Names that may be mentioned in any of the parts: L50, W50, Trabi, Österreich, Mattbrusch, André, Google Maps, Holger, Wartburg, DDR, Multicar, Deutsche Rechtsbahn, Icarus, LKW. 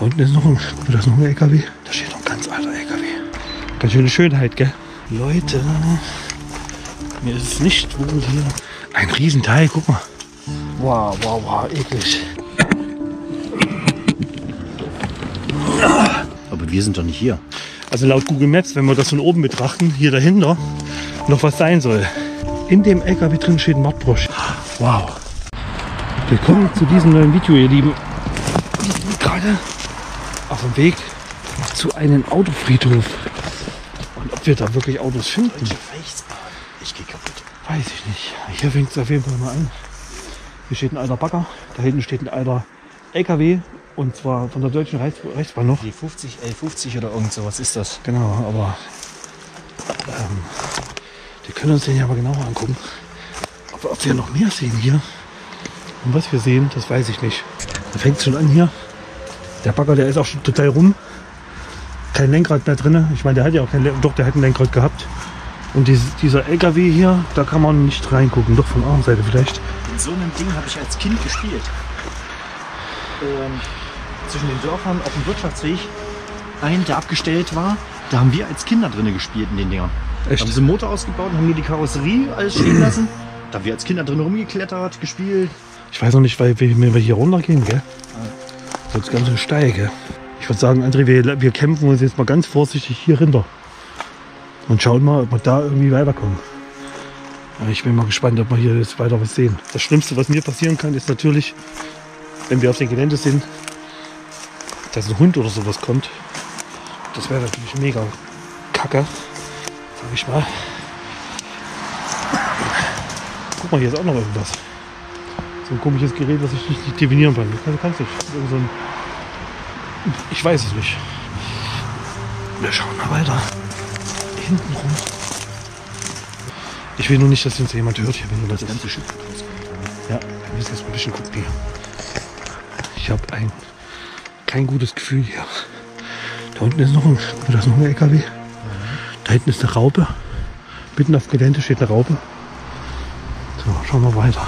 Da unten ist noch ein, das ist noch ein LKW. Da steht noch ein ganz alter LKW. Ganz schöne Schönheit, gell? Leute, mir ist es nicht wohl hier. Ein Riesenteil, guck mal. Wow, wow, wow, eklig. Aber wir sind doch nicht hier. Also laut Google Maps, wenn wir das von oben betrachten, hier dahinter noch was sein soll. In dem LKW drin steht ein Mattbrusch. Wow. Willkommen zu diesem neuen Video, ihr Lieben. Wir sind gerade auf dem Weg zu einem Autofriedhof. Und ob wir da wirklich Autos finden? Deutsche Rechtsbahn. Ich gehe kaputt. Weiß ich nicht. Hier fängt es auf jeden Fall mal an. Hier steht ein alter Bagger. Da hinten steht ein alter LKW. Und zwar von der Deutschen Rechtsbahn noch. Die L50 oder irgend sowas ist das. Genau, aber wir können uns den ja mal genauer angucken. Ob wir noch mehr sehen hier. Und was wir sehen, das weiß ich nicht. Da fängt es schon an hier. Der Bagger, der ist auch schon total rum. Kein Lenkrad mehr drin. Ich meine, der hat ja auch kein Lenkrad. Doch, der hat ein Lenkrad gehabt. Und dieser LKW hier, da kann man nicht reingucken. Doch, von der anderen Seite vielleicht. In so einem Ding habe ich als Kind gespielt. Zwischen den Dörfern auf dem Wirtschaftsweg. Einen, der abgestellt war. Da haben wir als Kinder drin gespielt in den Dingern. Echt? Haben sie den Motor ausgebaut und haben nur die Karosserie alles stehen lassen. Da haben wir als Kinder drin rumgeklettert, gespielt. Ich weiß noch nicht, weil wir hier runtergehen, gell? Das ist ganz schön steil, gell? Ich würde sagen, André, wir kämpfen uns jetzt mal ganz vorsichtig hier hinter. Und schauen mal, ob wir da irgendwie weiterkommen. Ich bin mal gespannt, ob wir hier jetzt weiter was sehen. Das Schlimmste, was mir passieren kann, ist natürlich, wenn wir auf dem Gelände sind, dass ein Hund oder sowas kommt. Das wäre natürlich mega kacke, sag ich mal. Guck mal, hier ist auch noch irgendwas. So ein komisches Gerät, was ich nicht definieren kann. Ich weiß es nicht. Wir schauen mal weiter. Hinten rum. Ich will nur nicht, dass uns jemand hört hier, wenn du das ganze Schiff rauskommt. Ja, wir müssen jetzt ein bisschen gucken hier. Ich habe kein gutes Gefühl hier. Da unten ist noch ein LKW. Da hinten ist eine Raupe. Mitten auf dem Gelände steht eine Raupe. So, schauen wir weiter.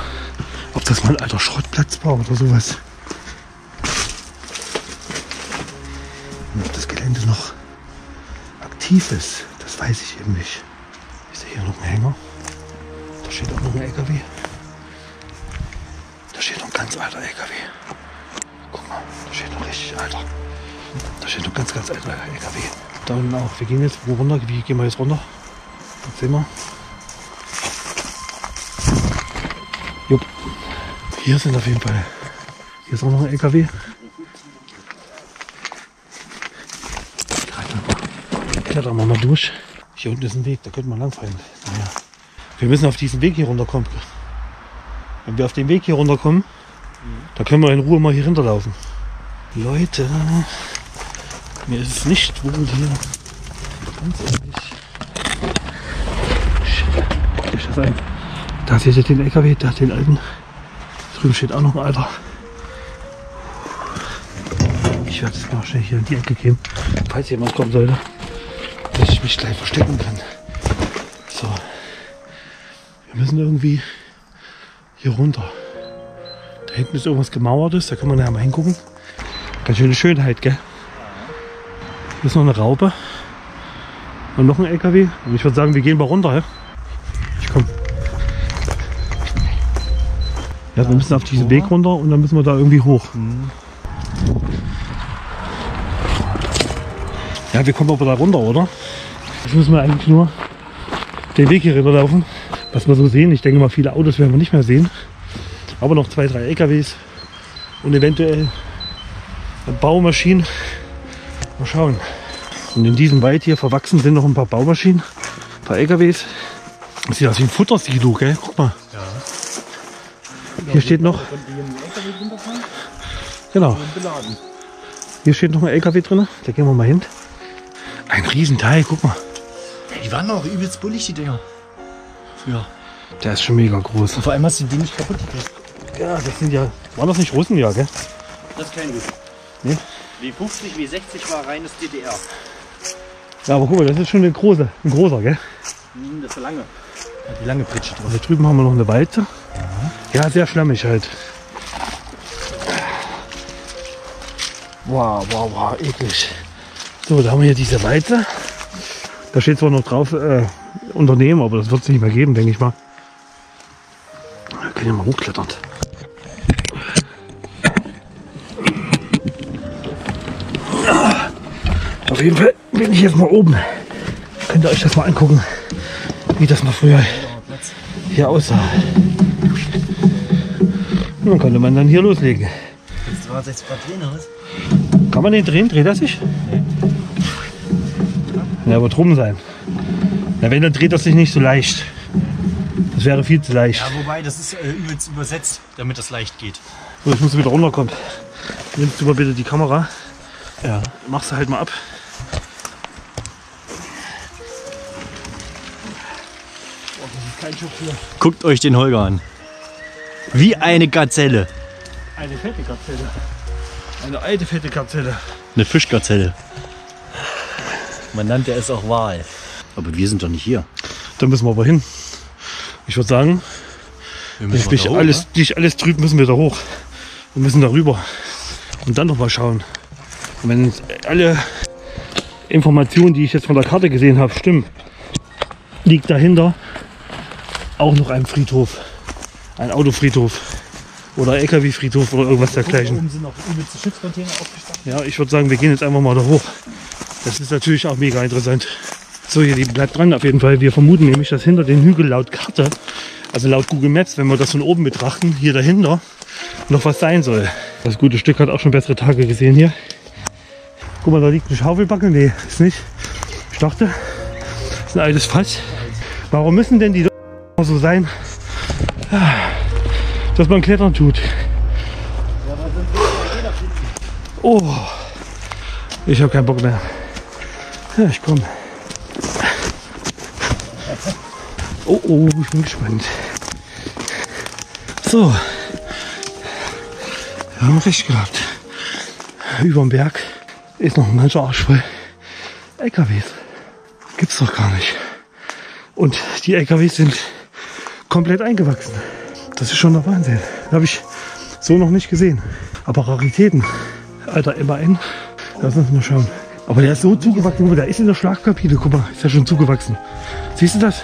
Ob das mal ein alter Schrottplatz war oder sowas. Und ob das Gelände noch aktiv ist, das weiß ich eben nicht. Ich sehe hier noch einen Hänger. Da steht auch noch ein LKW. Da steht noch ein ganz alter LKW. Guck mal, da steht noch richtig alter. Da steht noch ganz alter LKW. Da unten auch. Wir gehen jetzt wo runter. Wie gehen wir jetzt runter? Das sehen wir. Jupp. Hier sind auf jeden Fall. Hier ist auch noch ein LKW. Klettern wir mal durch. Hier unten ist ein Weg, da könnten wir langfahren. Naja. Wir müssen auf diesen Weg hier runterkommen. Wenn wir auf den Weg hier runterkommen, da können wir in Ruhe mal hier hinterlaufen. Leute. Mir ist es nicht wohl hier. Ganz ehrlich. Shit. Da seht ihr den LKW, da den alten. Drüben steht auch noch ein alter. Ich werde jetzt mal schnell hier in die Ecke gehen, falls jemand kommen sollte, dass ich mich gleich verstecken kann. So. Wir müssen irgendwie hier runter. Da hinten ist irgendwas Gemauertes, da kann man ja mal hingucken. Ganz schöne Schönheit, gell? Hier ist noch eine Raupe und noch ein LKW. Und ich würde sagen, wir gehen mal runter. Ja? Ich komme. Ja, wir müssen auf diesen Weg runter und dann müssen wir da irgendwie hoch. Ja, wir kommen aber da runter, oder? Jetzt müssen wir eigentlich nur den Weg hier rüberlaufen. Was wir so sehen, ich denke mal, viele Autos werden wir nicht mehr sehen. Aber noch 2, 3 LKWs und eventuell Baumaschinen. Mal schauen. Und in diesem Wald hier verwachsen sind noch ein paar Baumaschinen, ein paar LKWs. Das sieht aus wie ein Futtersilo, gell? Guck mal. Ja. Hier steht noch. Genau. Hier steht noch ein LKW drin. Da gehen wir mal hin. Ein Riesenteil, guck mal. Die waren auch übelst bullig, die Dinger. Früher. Der ist schon mega groß. Und vor allem hast du die nicht kaputt gekriegt. Ja, das sind ja. Waren das nicht Russen, ja, gell? Das ist kein Russen. Nee? W50, W60 war reines DDR. Ja, aber guck mal, das ist schon ein großer, gell? Das ist eine lange. Ja, die lange Pritsche drauf. Also, da drüben haben wir noch eine Walze. Ja, sehr schlammig halt. Wow, wow, wow, eklig. So, da haben wir hier diese Seite. Da steht zwar noch drauf Unternehmen, aber das wird es nicht mehr geben, denke ich mal. Wir können ja mal hochklettern. Auf jeden Fall bin ich jetzt mal oben. Könnt ihr euch das mal angucken, wie das mal früher hier aussah. Und dann konnte man dann hier loslegen. Jetzt war das Quadrat drehen aus. Kann man den drehen? Dreht er sich? Nee. Ja, wird rum sein. Na, wenn, dann dreht das sich nicht so leicht. Das wäre viel zu leicht. Ja, wobei, das ist übelst übersetzt, damit das leicht geht. So, ich muss wieder runterkommen. Nimmst du mal bitte die Kamera. Ja. Machst du halt mal ab. Oh, das ist kein Schopf. Guckt euch den Holger an. Wie eine Gazelle. Eine fette Gazelle. Eine alte fette Gazelle. Eine Fischgazelle. Man nannte es auch Wal. Aber wir sind doch nicht hier. Da müssen wir aber hin. Ich würde sagen, durch alles trüb müssen wir da hoch. Wir müssen da rüber. Und dann noch mal schauen. Und wenn alle Informationen, die ich jetzt von der Karte gesehen habe, stimmen, liegt dahinter auch noch ein Friedhof. Ein Autofriedhof oder LKW-Friedhof oder irgendwas dergleichen. Oben sind auch übelste Schiffscontainer aufgestanden. Ja, ich würde sagen, wir gehen jetzt einfach mal da hoch. Das ist natürlich auch mega interessant. So, ihr Lieben, bleibt dran auf jeden Fall. Wir vermuten nämlich, dass hinter den Hügel laut Karte, also laut Google Maps, wenn wir das von oben betrachten, hier dahinter noch was sein soll. Das gute Stück hat auch schon bessere Tage gesehen hier. Guck mal, da liegt eine Schaufelbacke. Nee, ist nicht. Ich dachte, das ist ein altes Fass. Warum müssen denn die so sein, dass man klettern tut? Oh, ich habe keinen Bock mehr. Ja, ich komme. Oh, oh, ich bin gespannt. So, wir haben recht gehabt. Über dem Berg ist noch ein ganzer Arsch voll LKWs. Gibt's doch gar nicht. Und die LKWs sind komplett eingewachsen. Das ist schon der Wahnsinn. Das habe ich so noch nicht gesehen. Aber Raritäten. Alter, MAN. Lass uns mal schauen. Aber der ist so zugewachsen. Der ist in der Schlafkabine. Guck mal, ist ja schon zugewachsen. Siehst du das?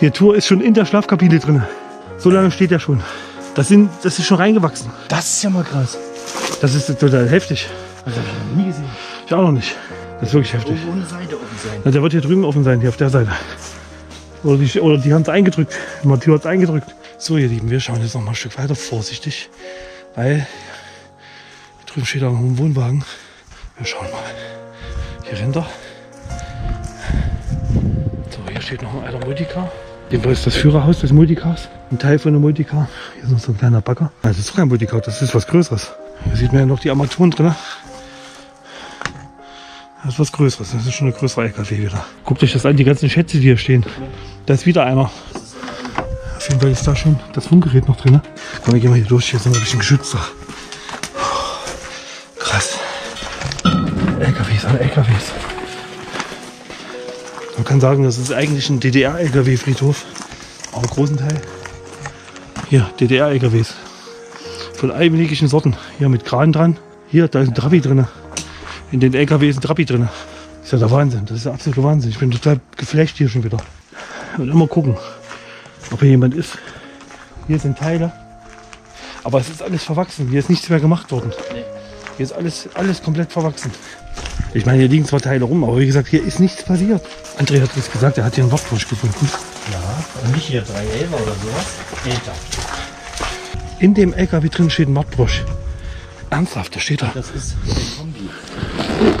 Die Tour ist schon in der Schlafkabine drin. So lange steht der schon. Das ist schon reingewachsen. Das ist ja mal krass. Das ist total heftig. Das habe ich noch nie gesehen. Ich auch noch nicht. Das ist wirklich heftig. Ohne Seite offen sein. Na, der wird hier drüben offen sein, hier auf der Seite. Oder die haben es eingedrückt. Die Tür hat es eingedrückt. So, ihr Lieben, wir schauen jetzt noch mal ein Stück weiter vorsichtig, weil hier drüben steht auch noch ein Wohnwagen. Wir schauen mal hier hinter. So, hier steht noch ein alter Multicar. Jedenfalls ist das Führerhaus des Multicars. Ein Teil von einem Multicar. Hier ist noch so ein kleiner Bagger. Nein, das ist kein Multicar, das ist was Größeres. Hier sieht man ja noch die Armaturen drin. Das ist was Größeres, das ist schon eine größere LKW wieder. Guckt euch das an, die ganzen Schätze, die hier stehen. Da ist wieder einer. Auf jeden Fall ist da schon das Funkgerät noch drin. Komm, wir gehen mal hier durch, hier sind wir ein bisschen geschützter. Krass. LKWs, alle LKWs. Man kann sagen, das ist eigentlich ein DDR-LKW-Friedhof. Auch einen großen Teil. Hier, DDR-LKWs. Von allen möglichen Sorten. Hier mit Kran dran. Hier, da ist ein Trabi drin. In den LKW ist ein Trabi drin. Das ist ja der Wahnsinn. Das ist der absolute Wahnsinn. Ich bin total geflasht hier schon wieder. Und immer gucken, ob hier jemand ist. Hier sind Teile. Aber es ist alles verwachsen. Hier ist nichts mehr gemacht worden. Hier ist alles komplett verwachsen. Ich meine, hier liegen zwar Teile rum, aber wie gesagt, hier ist nichts passiert. André hat es gesagt, er hat hier einen Wartburg gefunden. Ja, und nicht hier 311 oder sowas. Meter. In dem LKW drin steht ein Mattbrusch. Ernsthaft, da steht da. Das ist der Kombi.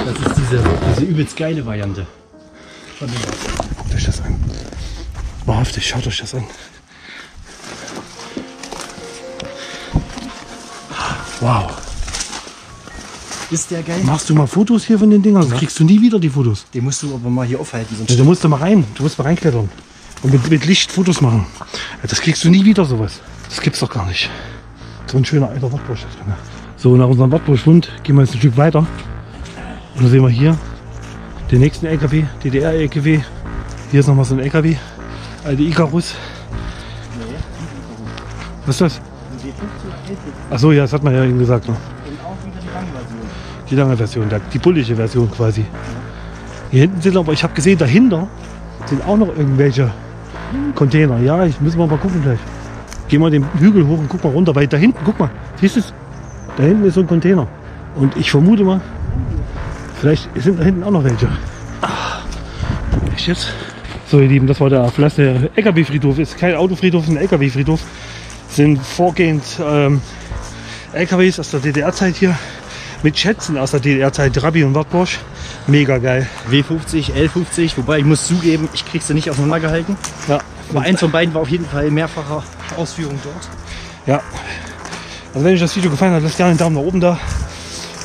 Das ist diese übelst geile Variante. Guckt euch das an. Wahrhaftig, schaut euch das an. Wow. Ist der geil? Machst du mal Fotos hier von den Dingern? Sonst kriegst du nie wieder die Fotos. Den musst du aber mal hier aufhalten. Sonst du musst da mal rein. Du musst mal reinklettern. Und mit Licht Fotos machen. Das kriegst du nie wieder, sowas. Das gibt's doch gar nicht. So ein schöner alter Wartburg. So, nach unserem Wartburg-Schwund gehen wir jetzt ein Stück weiter. Und dann sehen wir hier den nächsten LKW, DDR-LKW. Hier ist nochmal so ein LKW, alte Icarus. Was ist das? Achso, ja, das hat man ja eben gesagt. Ne? Die lange Version, die bullige Version quasi. Hier hinten sind aber, ich habe gesehen, dahinter sind auch noch irgendwelche Container. Ja, ich müssen wir mal gucken gleich. Gehen wir den Hügel hoch und guck mal runter, weil da hinten, guck mal, siehst du es? Da hinten ist so ein Container. Und ich vermute mal, vielleicht sind da hinten auch noch welche. Ach, echt jetzt? So ihr Lieben, das war der verlassene LKW-Friedhof. Ist kein Autofriedhof, ist ein LKW-Friedhof. Sind vorgehend LKWs aus der DDR-Zeit hier. Mit Schätzen aus der DDR-Zeit, Trabi und Wartburg. Mega geil. W50, L50, wobei ich muss zugeben, ich krieg's ja nicht auseinandergehalten. Ja. Aber eins von beiden war auf jeden Fall mehrfacher Ausführung dort. Ja. Also wenn euch das Video gefallen hat, lasst gerne einen Daumen nach oben da.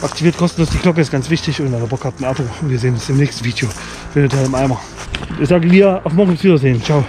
Aktiviert kostenlos die Glocke, ist ganz wichtig. Und wenn ihr Bock habt, ein Abo. Und wir sehen uns im nächsten Video. Findet ihr im Eimer. Ich sage dir, auf morgen, bis Wiedersehen. Ciao.